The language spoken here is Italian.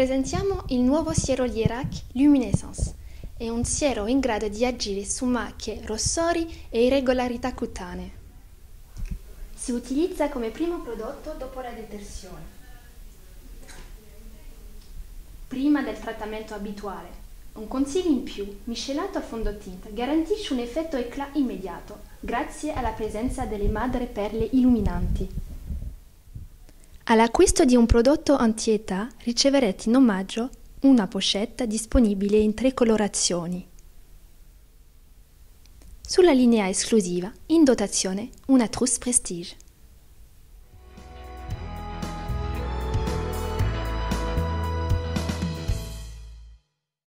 Presentiamo il nuovo Siero Lierac Luminescence. È un siero in grado di agire su macchie, rossori e irregolarità cutanee. Si utilizza come primo prodotto dopo la detersione, prima del trattamento abituale. Un consiglio in più, miscelato a fondotinta, garantisce un effetto éclat immediato, grazie alla presenza delle madreperle illuminanti. All'acquisto di un prodotto anti-età riceverete in omaggio una pochette disponibile in 3 colorazioni. Sulla linea esclusiva, in dotazione, una trousse prestige.